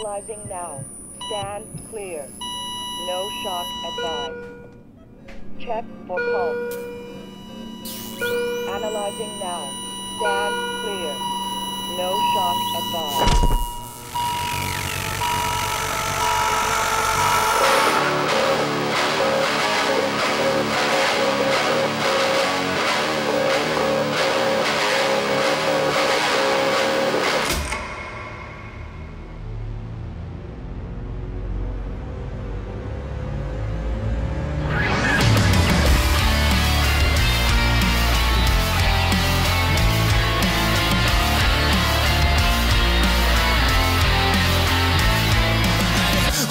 Analyzing now. Stand clear. No shock advised. Check for pulse. Analyzing now. Stand clear. No shock advised.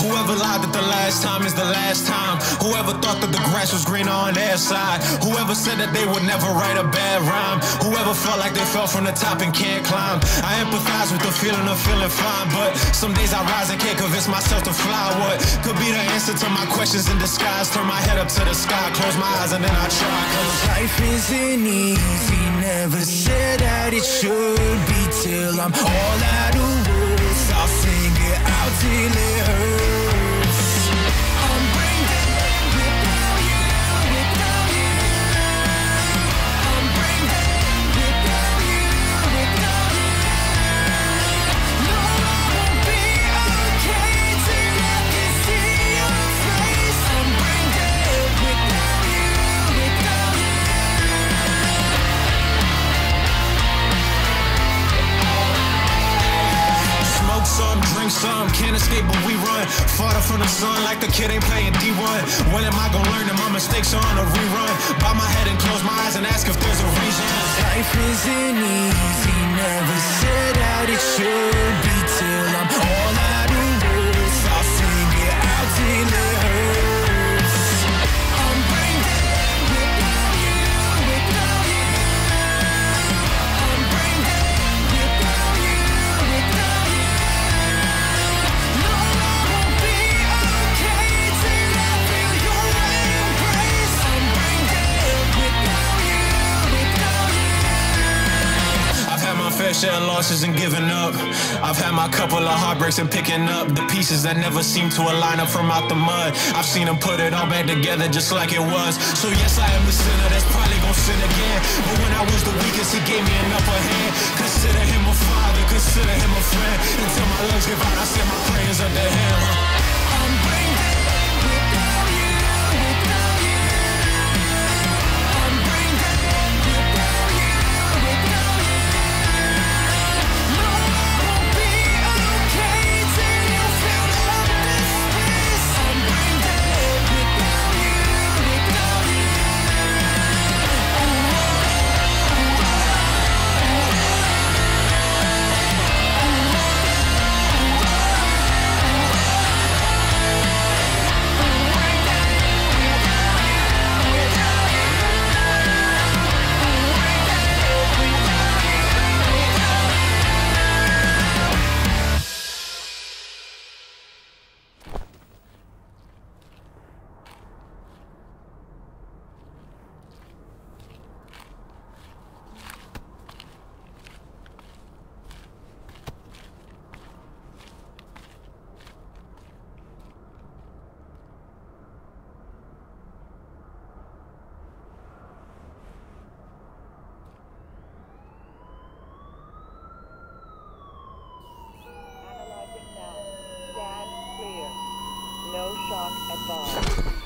Whoever lied that the last time is the last time. Whoever thought that the grass was greener on their side. Whoever said that they would never write a bad rhyme. Whoever felt like they fell from the top and can't climb. I empathize with the feeling of feeling fine, but some days I rise and can't convince myself to fly. What could be the answer to my questions in disguise? Turn my head up to the sky, close my eyes, and then I try. Cause life isn't easy, never said that it should be. Till I'm all out of words, I'll sing it out till it hurts. Some can't escape, but we run farther from the sun like the kid ain't playing D1. When am I gonna learn that my mistakes are on a rerun? Bow my head and close my eyes and ask if there's a reason. Life isn't easy, never said that it should be. Till I'm all out of words, I'll sing it out till it hurts. Sharing losses and giving up. I've had my couple of heartbreaks and picking up the pieces that never seem to align up from out the mud. I've seen them put it all back together just like it was. So yes, I am the sinner that's probably gonna sin again. But when I was the weakest, he gave me an upper hand. Consider him a father, consider him a friend. Until my lungs give out, I send my prayers unto him. I'm bringing shock advised.